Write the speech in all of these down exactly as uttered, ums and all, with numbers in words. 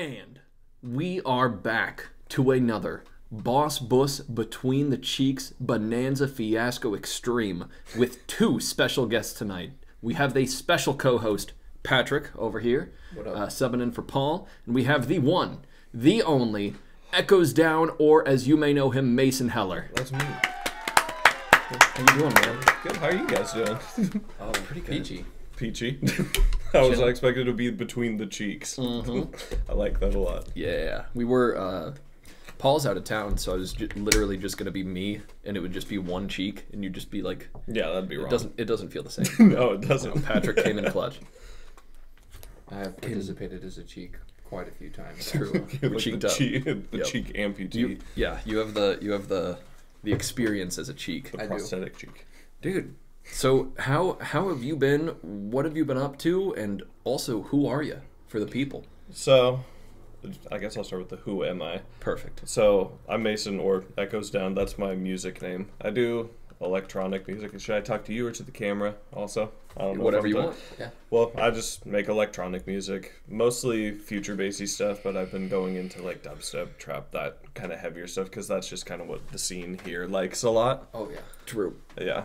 And we are back to another Boss Bus Between the Cheeks Bonanza Fiasco Extreme with two special guests tonight. We have the special co-host, Patrick, over here, what up? Uh, subbing in for Paul. And we have the one, the only, Echo three zdown, or as you may know him, Mason Heller. That's me. How you doing, man? Good. How are you guys doing? Oh, pretty good. Peachy. Peachy. I was not expected to be between the cheeks. Mm-hmm. I like that a lot. Yeah. We were... Uh, Paul's out of town, so I was just literally just gonna be me, and it would just be one cheek, and you'd just be like, "Yeah, that'd be wrong." It doesn't it doesn't feel the same? No, it doesn't. You know, Patrick came in clutch. I have participated as a cheek quite a few times. True, like cheeked the up. Cheek, the yep. cheek amputee. You, yeah, you have the you have the the experience as a cheek. The I prosthetic do. cheek, dude. So how how have you been? What have you been up to? And also, who are you for the people? So. I guess I'll start with the who am I. Perfect. So I'm Mason, or Echo three zdown. That's my music name. I do electronic music. Should I talk to you or to the camera also? I don't know. Whatever you want. Yeah. Well, I just make electronic music, mostly future bassy stuff, but I've been going into like dubstep, trap, that kind of heavier stuff, because that's just kind of what the scene here likes a lot. Oh yeah. True. Yeah.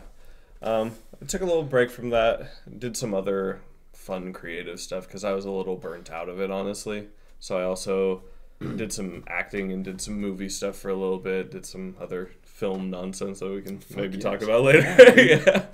Um, I took a little break from that. Did some other fun creative stuff because I was a little burnt out of it, honestly. So I also did some acting and did some movie stuff for a little bit, did some other film nonsense that we can maybe yes. talk about later. yeah.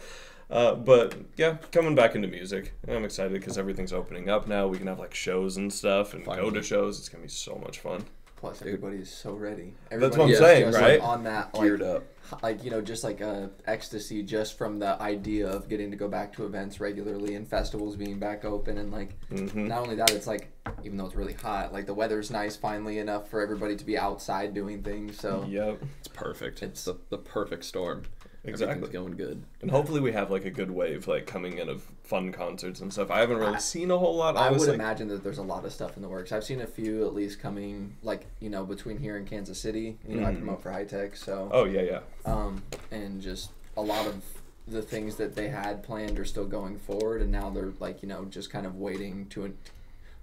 Uh, but yeah, coming back into music. And I'm excited because everything's opening up now. We can have like shows and stuff and Finally. go to shows. It's going to be so much fun. Plus everybody is so ready. Everybody That's what I'm saying, right? Like on that, like, geared up. Like, you know, just like uh, ecstasy just from the idea of getting to go back to events regularly and festivals being back open. And like, mm-hmm. not only that, it's like, even though it's really hot, like the weather's nice finally enough for everybody to be outside doing things. So yep. It's perfect. It's the, the perfect storm. Exactly. Everything's going good. And hopefully we have like a good wave like coming in of fun concerts and stuff. I haven't really I, seen a whole lot. I, I was, would like... imagine that there's a lot of stuff in the works. I've seen a few at least coming like, you know, between here and Kansas City. You know, mm. I promote for High Tech, so Oh yeah, yeah. Um and just a lot of the things that they had planned are still going forward, and now they're like, you know, just kind of waiting to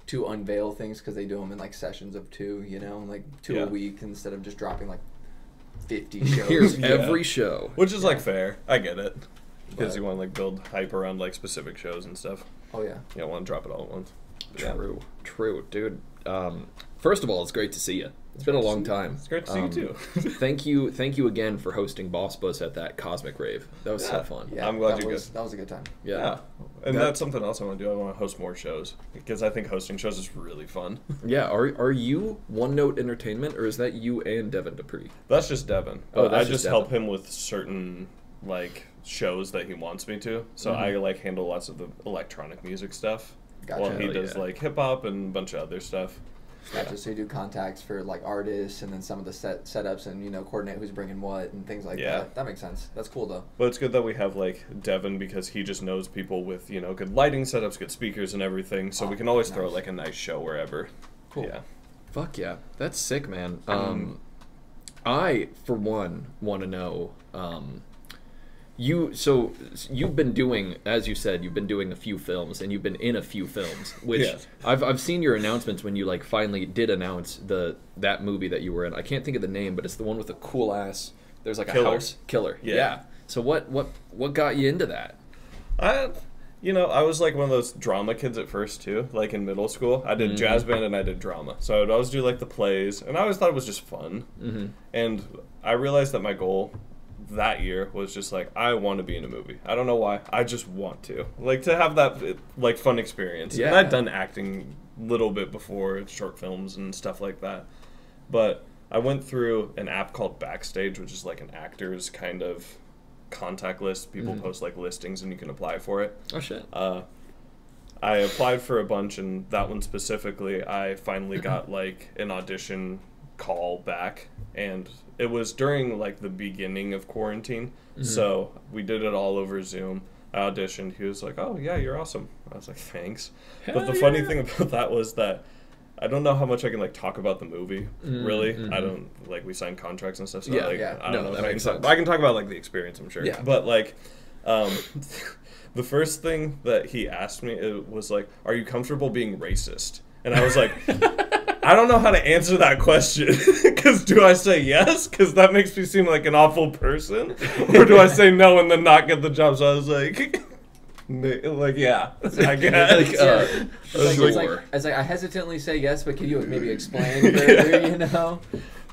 to unveil things because they do them in like sessions of two, you know, like two yeah. a week instead of just dropping like fifty shows. Here's yeah. every show. Which is, yeah. like, fair. I get it. Because you want to, like, build hype around, like, specific shows and stuff. Oh, yeah. You don't want to drop it all at once. But True. Yeah. True, dude. Um, first of all, it's great to see you. It's, it's been a long time. It's great to see um, you, too. thank you thank you again for hosting Boss Bus at that Cosmic Rave. That was yeah. so fun. Yeah, I'm glad you guys. That was a good time. Yeah. yeah. And that, that's something else I want to do. I want to host more shows. Because I think hosting shows is really fun. Yeah. Are are you One Note Entertainment, or is that you and Devin Dupree? That's just Devin. Oh, that's I just, just Devin. help him with certain, like, shows that he wants me to. So mm-hmm. I, like, handle lots of the electronic music stuff. Gotcha. Well, he does, yeah. like, hip-hop and a bunch of other stuff. Gotcha. Yeah. So you do contacts for like artists and then some of the set setups and, you know, coordinate who's bringing what and things like yeah. that. That makes sense. That's cool though. Well, it's good that we have like Devin because he just knows people with, you know, good lighting setups, good speakers and everything. So oh, we can always nice. throw like a nice show wherever. Cool. Yeah. Fuck yeah. That's sick, man. Um, I, for one, want to know, um, You so you've been doing, as you said, you've been doing a few films and you've been in a few films, which yes. I've I've seen your announcements when you like finally did announce the that movie that you were in. I can't think of the name, but it's the one with the cool ass. There's like a killer. house killer. Yeah. yeah. So what what what got you into that? I you know I was like one of those drama kids at first too. Like in middle school, I did mm-hmm. jazz band and I did drama. So I would always do like the plays, and I always thought it was just fun. Mm-hmm. And I realized that my goal that year was just like, I want to be in a movie. I don't know why. I just want to. Like, to have that, like, fun experience. Yeah. And I'd done acting a little bit before, short films and stuff like that. But I went through an app called Backstage, which is, like, an actor's kind of contact list. People mm. post, like, listings, and you can apply for it. Oh, shit. Uh, I applied for a bunch, and that one specifically, I finally got, like, an audition call back, and... It was during, like, the beginning of quarantine, mm-hmm. so we did it all over Zoom. I auditioned. He was like, oh, yeah, you're awesome. I was like, thanks. Hell but the yeah. funny thing about that was that I don't know how much I can, like, talk about the movie, mm-hmm. really. Mm-hmm. I don't, like, we signed contracts and stuff, so, yeah, like, yeah. I don't no, know. That makes sense. I can talk about, like, the experience, I'm sure. Yeah. But, like, um, the first thing that he asked me it was, like, are you comfortable being racist? And I was like... I don't know how to answer that question. Because do I say yes? Because that makes me seem like an awful person. Or do I say no and then not get the job? So I was like, like yeah, I guess. Like, uh, it's like, it's like, it's like, I hesitantly say yes, but can you maybe explain further, yeah. you know?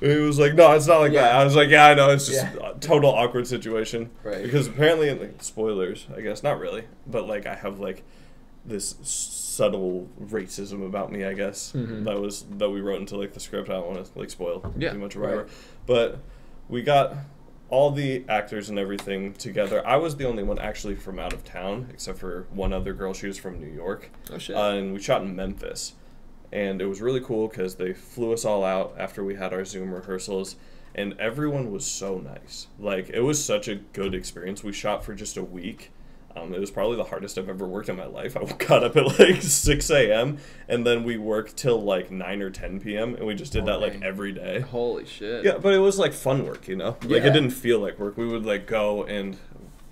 It was like, no, it's not like yeah. that. I was like, yeah, I know. It's just yeah. a total awkward situation. Right. Because apparently, like, spoilers, I guess. Not really. But, like, I have, like, this subtle racism about me, I guess. Mm-hmm. That was that we wrote into, like, the script. I don't want to, like, spoil yeah. too much or whatever. Right. But we got all the actors and everything together. I was the only one actually from out of town, except for one other girl. She was from New York. Oh, shit. Uh, and we shot in Memphis. And it was really cool because they flew us all out after we had our Zoom rehearsals, and everyone was so nice. Like, it was such a good experience. We shot for just a week. Um, it was probably the hardest I've ever worked in my life. I got up at like six A M and then we worked till like nine or ten P M and we just did oh, that like dang. every day. Holy shit. Yeah, but it was like fun work, you know? Yeah. Like, it didn't feel like work. We would like go and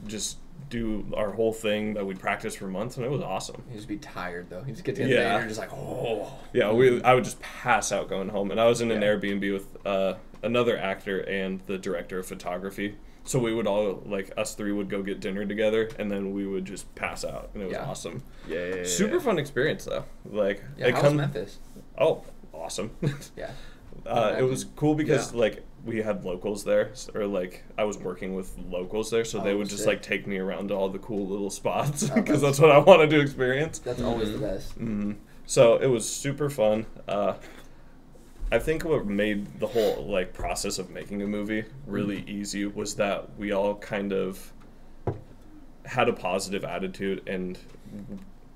just do our whole thing that we'd practice for months, and it was awesome. You'd just be tired though. You'd just get to the yeah. end and just like, oh. Yeah, we. I would just pass out going home. And I was in an yeah. Airbnb with uh, another actor and the director of photography. So we would all, like, us three would go get dinner together, and then we would just pass out. And it was yeah. awesome. Yeah, yeah, yeah. Super yeah. fun experience though. Like, yeah, it how come, was Memphis? Oh, awesome. yeah. Uh, it mean, was cool because, yeah. like, we had locals there, or, like, I was working with locals there, so oh, they would just, sick. like, take me around to all the cool little spots, because oh, that's what I wanted to experience. That's mm-hmm. always the best. Mm-hmm. So it was super fun. Uh, I think what made the whole, like, process of making a movie really mm-hmm. easy was that we all kind of had a positive attitude, and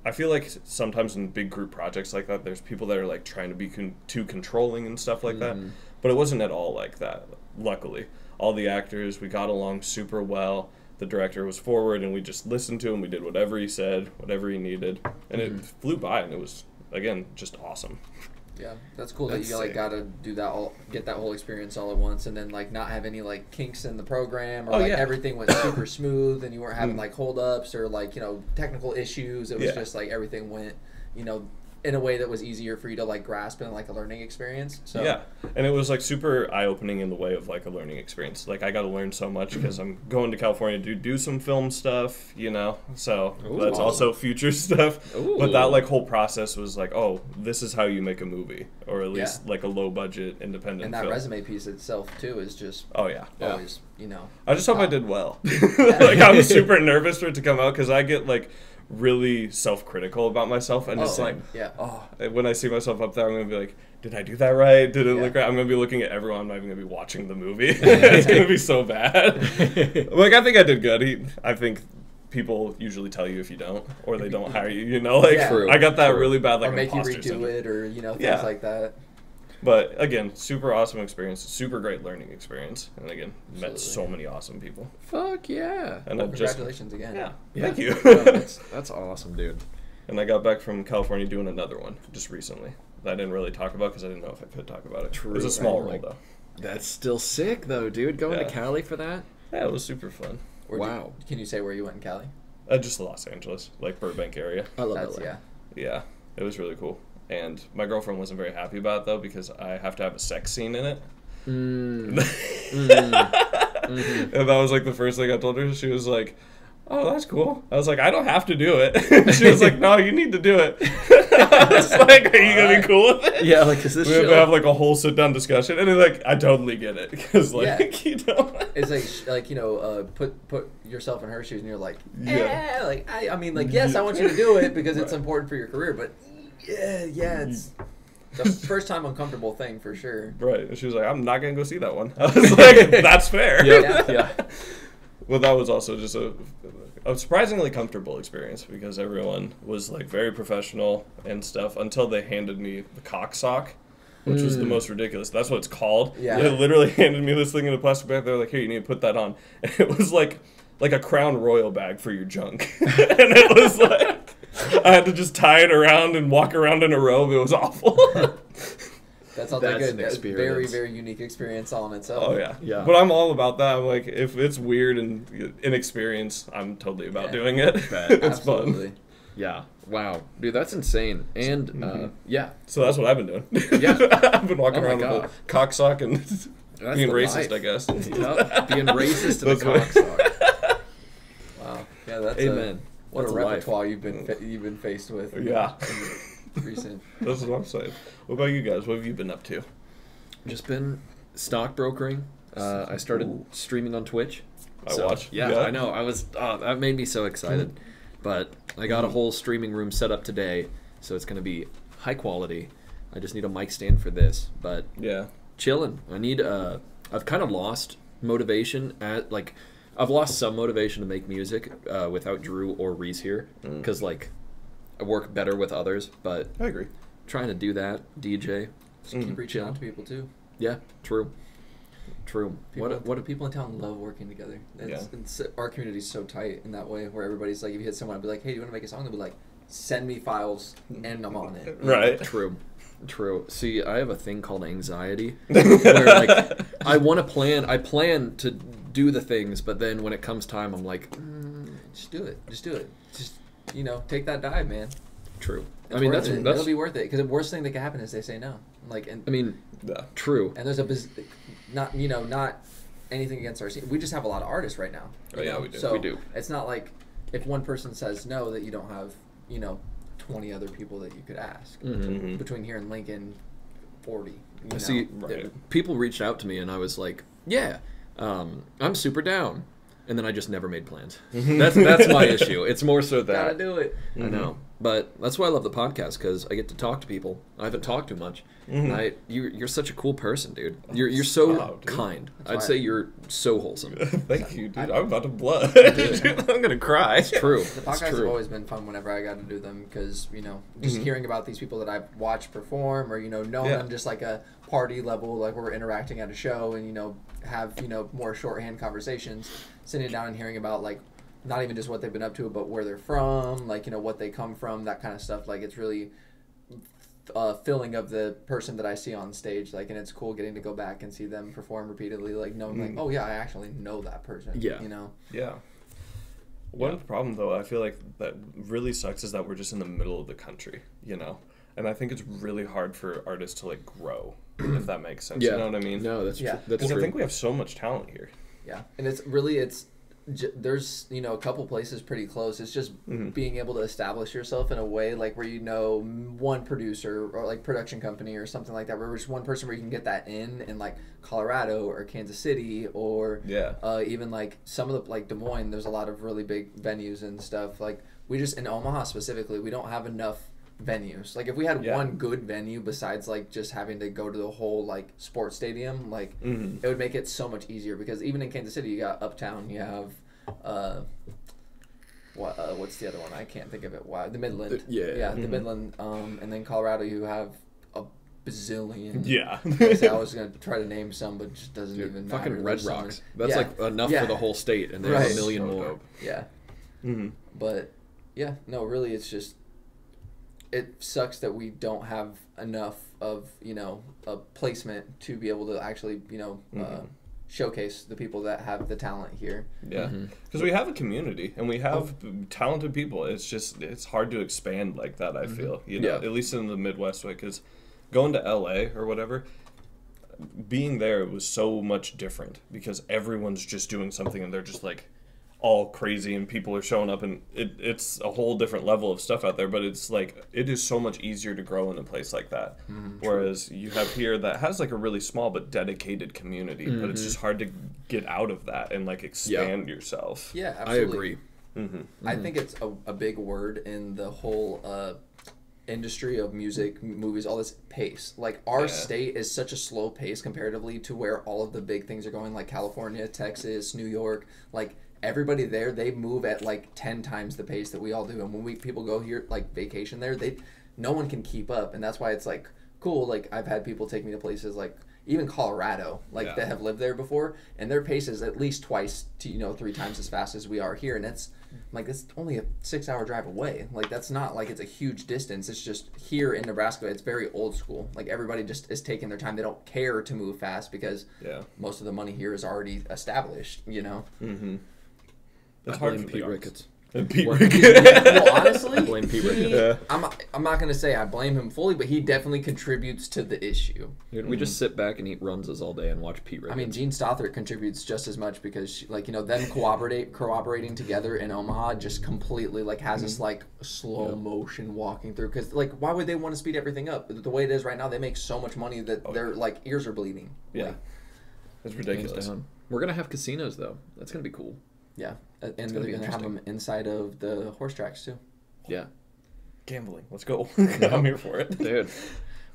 I feel like sometimes in big group projects like that, there's people that are like trying to be con too controlling and stuff like mm-hmm. that. But it wasn't at all like that, luckily. All the actors, we got along super well. The director was forward, and we just listened to him. We did whatever he said, whatever he needed. And mm-hmm. it flew by, and it was, again, just awesome. Yeah, that's cool that's that you like sick. gotta do that all, get that whole experience all at once, and then like not have any like kinks in the program, or oh, like yeah. everything went super smooth, and you weren't having like holdups or like you know technical issues. It was yeah. just like everything went, you know, in a way that was easier for you to like grasp and like a learning experience. So yeah, and it was like super eye opening in the way of like a learning experience. Like I got to learn so much because I'm going to California to do some film stuff, you know. So Ooh. that's also future stuff. Ooh. But that like whole process was like, oh, this is how you make a movie, or at least yeah. like a low budget independent. And that film. resume piece itself too is just oh yeah, always yeah. you know. I just hope top. I did well. Like I was super nervous for it to come out because I get like really self-critical about myself, and oh, just like yeah. oh, when I see myself up there, I'm gonna be like, did I do that right? Did it yeah. look right? I'm gonna be looking at everyone. I'm not even gonna be watching the movie. It's gonna be so bad. Like I think I did good. He, I think people usually tell you if you don't, or they don't hire you. You know, like yeah. I got that True. really bad, like or make you redo syndrome. it, or you know things yeah. like that. But again, super awesome experience, super great learning experience, and again, Absolutely. met so many awesome people. Fuck yeah! And well, congratulations just, again. Yeah, yeah, thank you. No, that's, that's awesome, dude. And I got back from California doing another one just recently that I didn't really talk about because I didn't know if I could talk about it. True. It was a small right? role though. That's still sick though, dude. Going yeah. to Cali for that? Yeah, it was super fun. Or wow. Did, can you say where you went in Cali? Uh, just Los Angeles, like Burbank area. I love that's, it. Yeah. Yeah, it was really cool. And my girlfriend wasn't very happy about it, though, because I have to have a sex scene in it. Mm. mm. Mm-hmm. And that was, like, the first thing I told her. She was like, oh, that's cool. I was like, I don't have to do it. She was like, no, you need to do it. I was like, are you going to be cool with it? Yeah, like, is this We have, have, like, a whole sit-down discussion. And, like, I totally get it. Because, like, yeah. you know. It's like, like you know, uh, put put yourself in her shoes, and you're like, eh. yeah. Like, I, I mean, like, yes, I want you to do it because right. it's important for your career, but yeah, yeah, it's the first time uncomfortable thing for sure. Right. And she was like, I'm not going to go see that one. I was like, that's fair. Yeah, yeah. Well, that was also just a, a surprisingly comfortable experience because everyone was, like, very professional and stuff until they handed me the cock sock, which mm. was the most ridiculous. That's what it's called. Yeah. They literally handed me this thing in a plastic bag. They were like, here, you need to put that on. And it was, like, like a Crown Royal bag for your junk. And it was, like... I had to just tie it around and walk around in a robe. It was awful. That sounds like an experience. Very, very unique experience all in itself. Oh, yeah. yeah. But I'm all about that. I'm like, if it's weird and inexperienced, I'm totally about yeah. doing it. It's Absolutely. fun. Yeah. Wow. Dude, that's insane. And, mm-hmm. uh, yeah. So that's what I've been doing. Yeah. I've been walking oh around with a cocksock and being racist, life. I guess. Yep. Being racist and a cocksock. Wow. Yeah, that's Amen. A, what that's a repertoire life. you've been fa- you've been faced with. Yeah. Recent. That's what I'm saying. What about you guys? What have you been up to? Just been stock brokering. Uh, I started Ooh. streaming on Twitch. I so, watch. Yeah, yeah, I know. I was. Uh, that made me so excited. But I got a whole streaming room set up today, so it's going to be high quality. I just need a mic stand for this. But yeah, chilling. I need. Uh, I've kind of lost motivation at like. I've lost some motivation to make music uh, without Drew or Reese here, because mm. like, I work better with others. But I agree. Trying to do that, D J. Just mm. keep reaching out to people too. Yeah, true. True. People, what what do people in town love working together? It's, yeah. it's, our community's so tight in that way, where everybody's like, if you hit someone, I'd be like, hey, do you want to make a song? They'll be like, send me files, and I'm on it. Right. True. True. See, I have a thing called anxiety, where like I want to plan. I plan to do the things, but then when it comes time, I'm like, mm, just do it. Just do it. Just you know, take that dive, man. True. It's I mean, that's, it. that's it'll be worth it, because the worst thing that can happen is they say no. Like, and I mean, yeah. true. And there's a biz- not you know not anything against our scene. We just have a lot of artists right now. Oh yeah, know? we do. So we do. It's not like if one person says no that you don't have you know twenty other people that you could ask mm-hmm. between here and Lincoln, forty. You know? See, right. it, people reached out to me and I was like, yeah, um, I'm super down. And then I just never made plans. That's that's my issue. It's more so that. Gotta do it. Mm-hmm. I know. But that's why I love the podcast, because I get to talk to people. I haven't talked to much. Mm-hmm. And I, you, you're such a cool person, dude. You're you're so wow, kind. That's I'd say I, you're so wholesome. Thank you, dude. I'm, I'm about to blush. I'm going to cry. It's true. The podcasts true. have always been fun whenever I got to do them, because, you know, just mm-hmm. hearing about these people that I've watched perform, or, you know, knowing yeah. them just like a party level, like we're interacting at a show and, you know, have, you know, more shorthand conversations, sitting down and hearing about, like, not even just what they've been up to, but where they're from, like, you know, what they come from, that kind of stuff. Like, it's really uh, filling of the person that I see on stage, like, and it's cool getting to go back and see them perform repeatedly, like, knowing, mm. like, oh, yeah, I actually know that person, yeah. you know? Yeah. One yeah. problem, though, I feel like that really sucks is that we're just in the middle of the country, you know? And I think it's really hard for artists to, like, grow, if that makes sense. Yeah. You know what I mean? No, that's, yeah. tr- that's true. Because I think we have so much talent here. Yeah. And it's really, it's... there's you know a couple places pretty close. It's just mm-hmm. being able to establish yourself in a way like where you know one producer or like production company or something like that, where there's one person where you can get that in in like Colorado or Kansas City or yeah uh, even like some of the like Des Moines. There's a lot of really big venues and stuff. Like we just in Omaha specifically, we don't have enough venues. Like if we had yeah. one good venue besides like just having to go to the whole like sports stadium, like mm-hmm. it would make it so much easier, because even in Kansas City you got Uptown, you have uh what uh, what's the other one? I can't think of it. Why the Midland? The, yeah, yeah, mm-hmm. the Midland. Um, and then Colorado, you have a bazillion. Yeah, I was gonna try to name some, but it just doesn't Dude, even fucking matter. Red There's Rocks. That's yeah. like enough yeah. for the whole state, and there's right. a million so more. Dope. Yeah, mm-hmm. but yeah, no, really, it's just. It sucks that we don't have enough of, you know, a placement to be able to actually, you know, mm-hmm. uh, showcase the people that have the talent here. Yeah, because mm-hmm. we have a community and we have oh. talented people. It's just, it's hard to expand like that, I mm-hmm. feel, you know, yeah. at least in the Midwest way, because going to L A or whatever, being there was so much different because everyone's just doing something and they're just like, all crazy and people are showing up and it, it's a whole different level of stuff out there, but it's like it is so much easier to grow in a place like that mm-hmm, whereas true. you have here that has like a really small but dedicated community mm-hmm. but it's just hard to get out of that and like expand yeah. yourself. Yeah, absolutely. I agree. Mm-hmm. Mm-hmm. I think it's a, a big word in the whole uh industry of music, movies, all this pace. Like our yeah. state is such a slow pace comparatively to where all of the big things are going, like California, Texas, New York, like everybody there, they move at like ten times the pace that we all do. And when we people go here like vacation there, they no one can keep up, and that's why it's like cool. Like I've had people take me to places like even Colorado, like yeah. that have lived there before, and their pace is at least twice to you know three times as fast as we are here, and it's like it's only a six hour drive away. Like that's not like it's a huge distance. It's just here in Nebraska, it's very old school. Like everybody just is taking their time. They don't care to move fast because yeah. most of the money here is already established. You know. Mm-hmm. It's I hard blame Pete Ricketts. And Pete Ricketts. Well, honestly, I blame Pete Ricketts. Yeah. I'm, I'm not going to say I blame him fully, but he definitely contributes to the issue. Dude, we mm. just sit back and eat Runzas all day and watch Pete Ricketts. I mean, Jean Stothert contributes just as much because, she, like, you know, them cooperate, cooperating together in Omaha just completely, like, has mm. us, like, slow yeah. motion walking through. Because, like, why would they want to speed everything up? The way it is right now, they make so much money that oh, their, yeah. like, ears are bleeding. Yeah. Like, that's ridiculous. We're going to have casinos, though. That's going to be cool. Yeah, and it's they're going to have them inside of the horse tracks, too. Yeah. Gambling. Let's go. I'm here for it. Dude.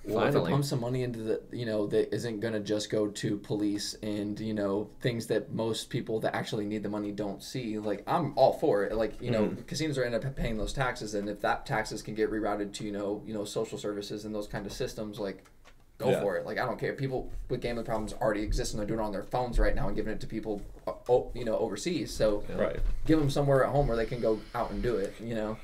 Well, finally. If it pumps some money into the, you know, that isn't going to just go to police and, you know, things that most people that actually need the money don't see, like, I'm all for it. Like, you know, mm-hmm. casinos are going to end up paying those taxes, and if that taxes can get rerouted to, you know, you know, social services and those kind of systems, like, go yeah. for it. Like, I don't care. People with gambling problems already exist, and they're doing it on their phones right now and giving it to people, you know, overseas. So right. give them somewhere at home where they can go out and do it, you know.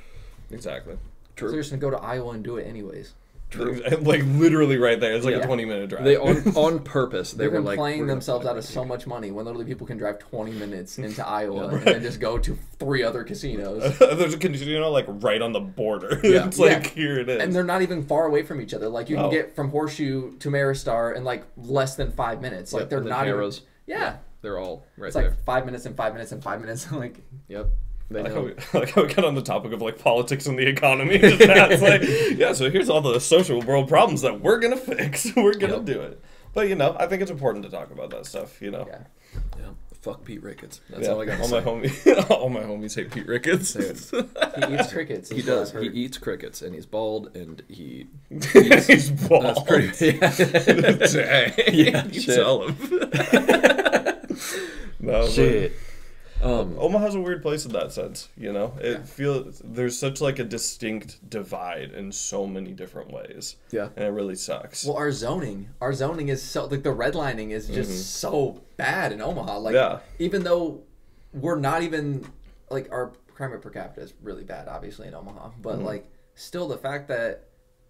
Exactly. True. So they're just going to go to Iowa and do it anyways. True. Like, literally right there. It's like yeah. a twenty-minute drive. They on, on purpose, they They've were been like... playing themselves out of so much money when literally people can drive twenty minutes into Iowa yeah, right. and then just go to three other casinos. There's a casino, like, right on the border. Yeah. It's like, yeah. here it is. And they're not even far away from each other. Like, you can oh. get from Horseshoe to Maristar in, like, less than five minutes. Like, yep. they're not arrows. Even... Yeah. yeah. They're all right it's there. It's like five minutes and five minutes and five minutes. Like, yep. I like, how we, I like how we got on the topic of, like, politics and the economy. Just that. Like, yeah, so here's all the social world problems that we're going to fix. We're going to yep. do it. But, you know, I think it's important to talk about that stuff, you know. Yeah. yeah. Fuck Pete Ricketts. That's yeah. all I got to say. My homie, all my homies hate Pete Ricketts. He eats crickets. He does. He eats crickets, and he's bald, and he... He's, he's bald. That's pretty... Yeah. Dang. Yeah, you shit. Tell him. No, shit. But, Um, Omaha's a weird place in that sense, you know. It yeah. feels there's such like a distinct divide in so many different ways. Yeah, and it really sucks. Well, our zoning, our zoning is so like the redlining is just mm-hmm. so bad in Omaha. Like, yeah. even though we're not even like our crime rate per capita is really bad, obviously in Omaha, but mm-hmm. like still the fact that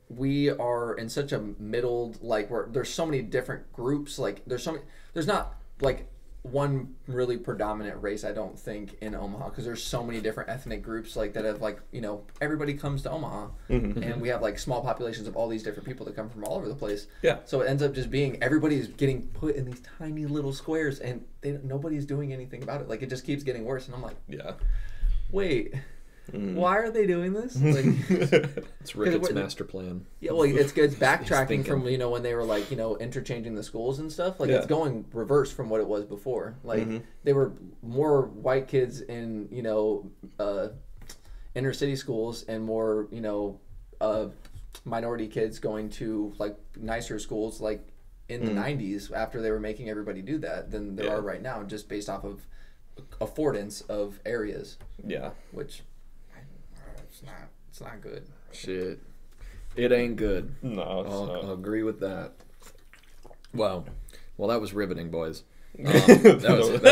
we are in such a middled like where there's so many different groups. Like there's so many, there's not like. One really predominant race, I don't think, in Omaha, because there's so many different ethnic groups like that have like you know everybody comes to Omaha, mm-hmm. and we have like small populations of all these different people that come from all over the place. Yeah. So it ends up just being everybody's getting put in these tiny little squares, and they, nobody's doing anything about it. Like it just keeps getting worse, and I'm like, yeah, wait. Mm. Why are they doing this? Like, it's Ricketts' master plan. Yeah, well, it's, it's backtracking from you know when they were like you know interchanging the schools and stuff. Like yeah. it's going reverse from what it was before. Like mm-hmm. they were more white kids in you know uh, inner city schools and more you know uh, minority kids going to like nicer schools like in mm-hmm. the nineties after they were making everybody do that than there yeah. are right now just based off of affordance of areas. Yeah, which. It's not, it's not good. Shit. It ain't good. No, it's I'll, not. I'll agree with that. Wow. Well, that was riveting, boys. Um, that, was, that was good shit.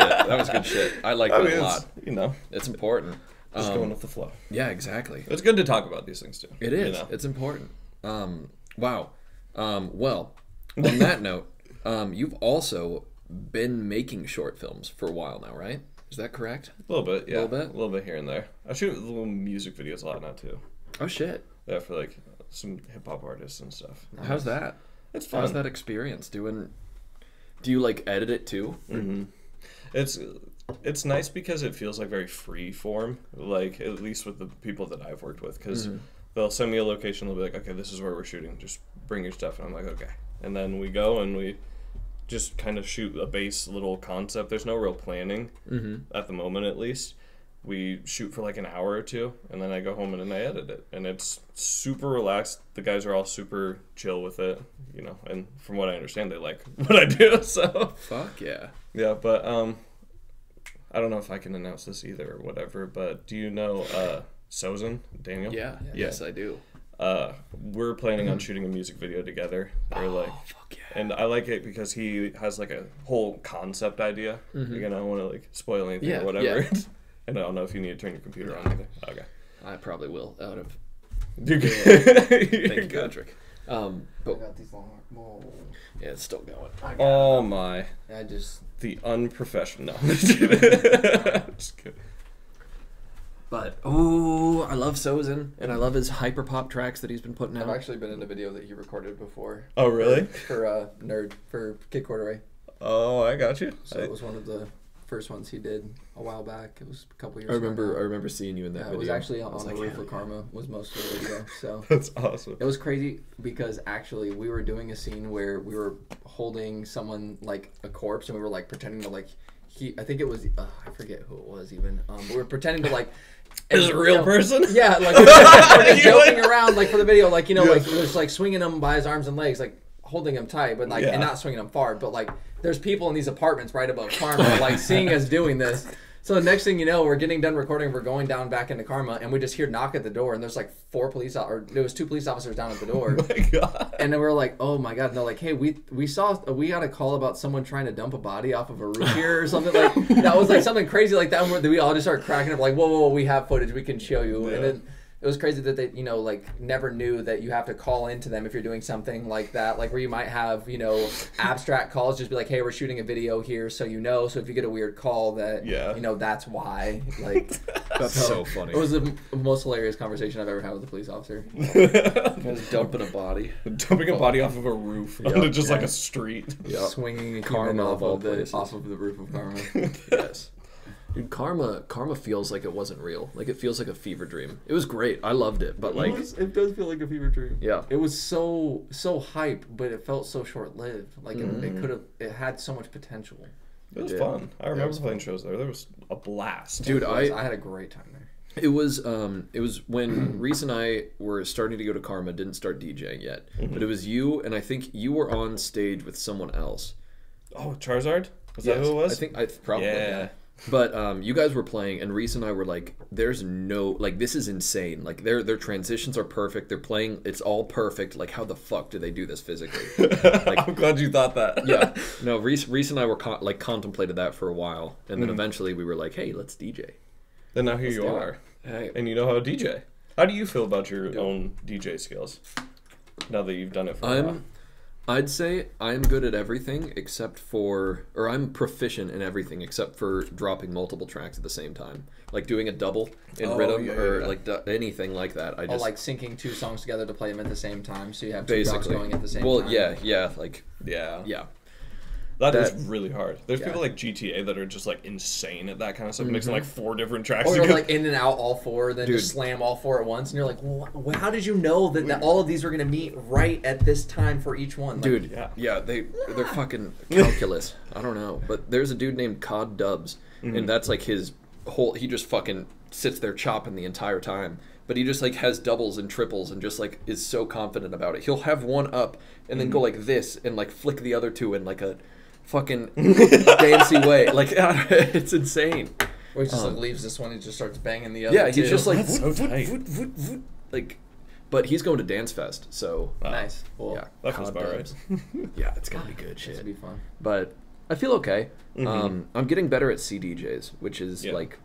That was good shit. I like that I mean, a lot. You know. It's important. Just um, going with the flow. Yeah, exactly. It's good to talk about these things, too. It is. You know? It's important. Um, wow. Um, well, on that note, um, you've also been making short films for a while now, right? Is that correct? A little bit, yeah. A little bit? A little bit here and there. I shoot little music videos a lot now, too. Oh, shit. Yeah, for, like, some hip-hop artists and stuff. Nice. How's that? It's fun. How's that experience doing... Do you, like, edit it, too? Mm-hmm. It's it's nice because it feels, like, very free form, like, at least with the people that I've worked with, because mm-hmm. they'll send me a location, they'll be like, okay, this is where we're shooting, just bring your stuff, and I'm like, okay. And then we go and we... just kind of shoot a base little concept. There's no real planning mm-hmm. at the moment, at least. We shoot for like an hour or two, and then I go home and then I edit it. And it's super relaxed. The guys are all super chill with it, you know. And from what I understand, they like what I do, so. Fuck yeah. Yeah, but um, I don't know if I can announce this either or whatever, but do you know uh, Sozen, Daniel? Yeah, yeah, yes, I do. Uh, we're planning on shooting a music video together. We're like, oh, fuck yeah. And I like it because he has like a whole concept idea. Mm-hmm. Again, I don't want to like spoil anything yeah, or whatever. Yeah. And I don't know if you need to turn your computer yeah. on either. Okay. I probably will out of. You're good. Thank You're you, Patrick. Good. Um, but I got these long. Oh. Yeah, it's still going. Oh them. My! I just the unprofessional. No. Just kidding. But, oh, I love Sozen, and I love his hyper-pop tracks that he's been putting out. I've actually been in a video that he recorded before. Oh, really? For, for uh, Nerd, for Kid Corduroy. Oh, I got you. So I... it was one of the first ones he did a while back. It was a couple years ago. I remember ago. I remember seeing you in that yeah, video. It was actually on the roof of Karma, was most of the video. So that's awesome. It was crazy because actually we were doing a scene where we were holding someone, like, a corpse, and we were, like, pretending to, like, he, I think it was, uh, I forget who it was even, um, but we were pretending to, like, is it a real know, person? Yeah, like, we were just joking around, like, for the video, like, you know, yeah. like, we were just, like, swinging him by his arms and legs, like, holding him tight, but, like, yeah. and not swinging him far, but, like, there's people in these apartments right above Karma, like, seeing us doing this. So the next thing you know, we're getting done recording, we're going down back into Karma, and we just hear knock at the door, and there's like four police, or there was two police officers down at the door. Oh my God. And then we're like, oh my God. And they're like, hey, we we saw, we got a call about someone trying to dump a body off of a roof here or something. Like that was like something crazy like that. And we all just started cracking up, like, whoa, whoa, whoa, we have footage, we can show you. Yeah. And then it was crazy that they, you know, like, never knew that you have to call into them if you're doing something like that, like where you might have, you know, abstract calls, just be like, hey, we're shooting a video here, so you know, so if you get a weird call that, yeah. you know, that's why. Like, that's so, so funny. It was the most hilarious conversation I've ever had with a police officer. Dumping a body. Dumping a body off of a roof. Yep. Onto just yeah. like a street. Yep. Swinging Karma off of, the, off of the roof of Karma. Yes. Dude, Karma, Karma feels like it wasn't real. Like, it feels like a fever dream. It was great. I loved it, but like... It, was, it does feel like a fever dream. Yeah. It was so, so hype, but it felt so short-lived. Like, mm-hmm. it, it could have... It had so much potential. It was yeah. fun. I remember yeah. playing shows there. There was a blast. Dude, I... I had a great time there. It was um, it was when Reese and I were starting to go to Karma, didn't start DJing yet. Mm-hmm. But it was you, and I think you were on stage with someone else. Oh, Charizard? Was yes. that who it was? I think... I probably, yeah. yeah. But um, you guys were playing, and Reese and I were like, "There's no like, this is insane. Like their their transitions are perfect. They're playing, it's all perfect. Like how the fuck do they do this physically?" Like, I'm glad you thought that. Yeah, no, Reese Reese and I were con like contemplated that for a while, and then mm. eventually we were like, "Hey, let's D J." Then now here let's you are, hey. And you know how to D J. How do you feel about your Dude. own D J skills now that you've done it for I'm, a while? I'd say I'm good at everything except for, or I'm proficient in everything except for dropping multiple tracks at the same time. Like doing a double in oh, rhythm yeah, or yeah. like anything like that. I oh, just like syncing two songs together to play them at the same time, so you have two songs going at the same well, time. Well, yeah, yeah, like yeah, yeah. That, that is really hard. There's yeah. people like G T A that are just like insane at that kind of stuff, mm-hmm. mixing like four different tracks. Or like in and out all four, then Dude. just slam all four at once, and you're like, well, how did you know that, that all of these were gonna meet right at this time for each one? Like, Dude, yeah, yeah they they're fucking calculus. I don't know, but there's a dude named Cod Dubs, mm-hmm. and that's like his whole. He just fucking sits there chopping the entire time. But he just like has doubles and triples and just like is so confident about it. He'll have one up and then mm-hmm. go like this and like flick the other two in like a fucking dancey way, like it's insane. Or he just um, like leaves this one, he just starts banging the other. Yeah, he's two. just like, voot, so voot, voot, voot, voot, like, but he's going to Dance Fest, so wow. nice. Well, yeah, that was right. Yeah, it's gonna be good shit. It's gonna be fun. But I feel okay. Mm-hmm. Um, I'm getting better at C D Js, which is yeah. like,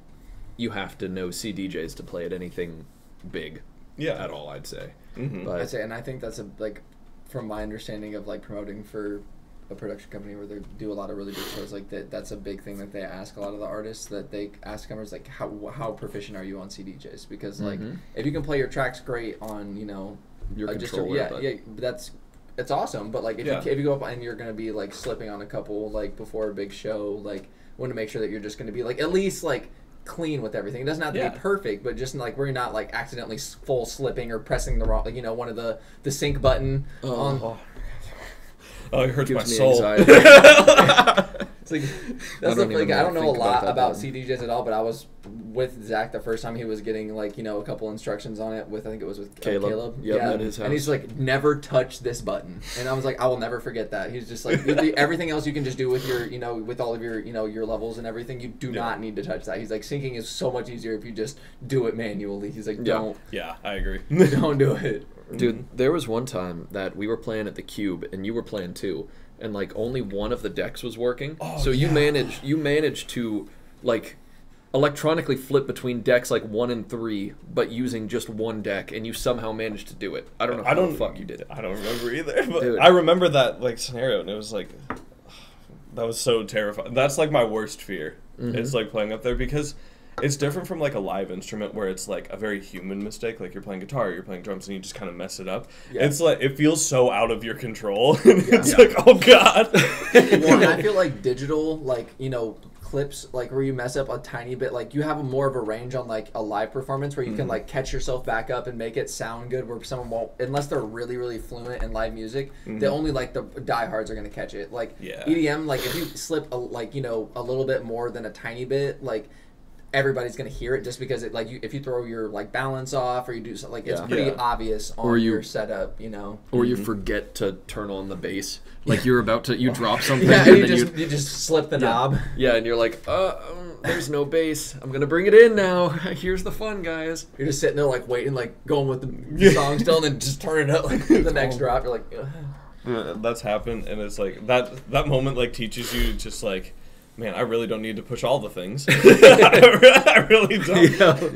you have to know C D Js to play at anything big. Yeah, at all, I'd say. Mm-hmm. But I'd say, and I think that's a like, from my understanding of like promoting for a production company where they do a lot of really big shows like that, that's a big thing that they ask a lot of the artists, that they ask customers like, how how proficient are you on C D Js? Because like mm-hmm. if you can play your tracks great on, you know, your uh, controller, just, yeah, but... yeah, that's it's awesome. But like if, yeah. you, if you go up and you're gonna be like slipping on a couple like before a big show, like want to make sure that you're just gonna be like at least like clean with everything. It doesn't have to yeah. be perfect, but just like we're not like accidentally full slipping or pressing the wrong, like, you know, one of the the sync button oh. on. Oh. Oh, it hurts my soul. It's like, that's the thing. I don't know a lot about C D Js at all, but I was with Zach the first time he was getting like, you know, a couple instructions on it with, I think it was with Caleb. Uh, Caleb. Yep, yeah, at his house. And he's like, never touch this button. And I was like, I will never forget that. He's just like, everything else you can just do with your, you know, with all of your, you know, your levels and everything, you do yeah. not need to touch that. He's like, syncing is so much easier if you just do it manually. He's like, don't. Yeah, yeah I agree. Don't do it. Dude, there was one time that we were playing at the Cube, and you were playing too, and like only one of the decks was working. Oh, so you yeah. managed you managed to like electronically flip between decks like one and three, but using just one deck, and you somehow managed to do it. I don't know how I don't, the fuck you did it. I don't remember either. But Dude. I remember that like scenario, and it was like that was so terrifying. That's like my worst fear. Mm-hmm. It's like playing up there because It's different from like a live instrument where it's like a very human mistake, like you're playing guitar, you're playing drums, and you just kind of mess it up. Yeah. It's like it feels so out of your control. Yeah. It's yeah. like, oh god. Well, and I feel like digital, like, you know, clips, like where you mess up a tiny bit, like you have a more of a range on like a live performance where you mm-hmm. can like catch yourself back up and make it sound good, where someone won't, unless they're really really fluent in live music, mm-hmm. they only like the diehards are gonna catch it. Like yeah. E D M, like if you slip a, like, you know, a little bit more than a tiny bit, like everybody's gonna hear it, just because it like you, if you throw your like balance off or you do something, like yeah. it's pretty yeah. obvious on or you, your setup, you know. Or you mm-hmm. forget to turn on the bass, like yeah. you're about to you drop something. Yeah, and, and you then just you, you just slip the yeah. knob. Yeah, and you're like, uh, um, there's no bass. I'm gonna bring it in now. Here's the fun, guys. You're just sitting there like waiting, like going with the yeah. song still, and then just turn it up like the next drop. You're like, ugh. That's happened, and it's like that that moment like teaches you just like, man, I really don't need to push all the things. I really don't. Yeah.